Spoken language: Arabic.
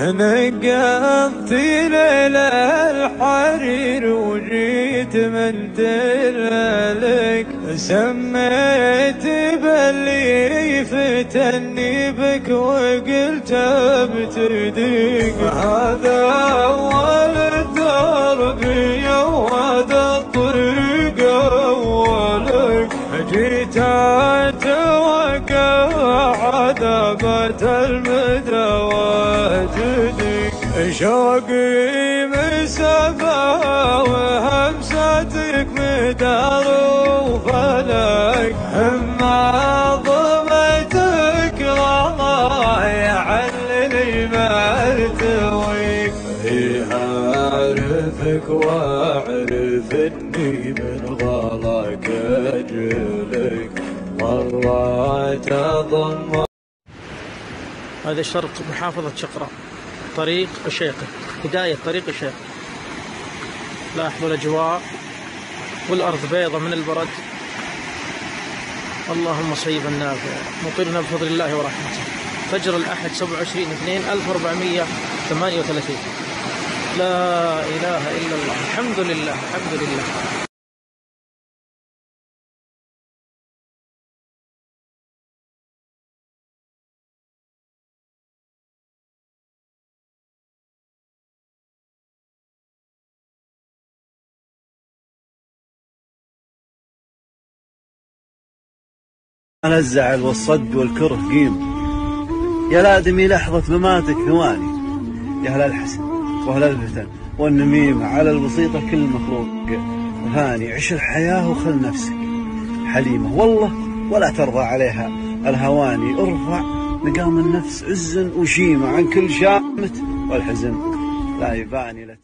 نقضت ليلة الحرير وجيت من تلالك سميت باللي فتني بك وقلت بتدق هذا أول الدرب وهذا الطريق أولك جيت أتوقع عذابة المدروات شوقي مسافة وهمساتك مدروفة لك أما ضمتك رضا يعلني مرتويك أعرفك وأعرف إني من غلاك أجلك مرات أضم. هذا شرق محافظة شقراء، طريق الشيقة، بداية طريق الشيقة. لاحظوا الأجواء والأرض بيضة من البرد. اللهم صيبا نافعا مطرنا بفضل الله ورحمته. فجر الأحد 27/2/1438. لا إله إلا الله، الحمد لله الحمد لله. أنا الزعل والصد والكره قيمة يا لادمي لحظة مماتك ثواني يا هلا الحسن وهلا الفتن والنميمة على البسيطة كل مخلوق هاني عش الحياة وخل نفسك حليمة والله ولا ترضى عليها الهواني ارفع مقام النفس عز وشيمة عن كل شامت والحزن لا يباني لك.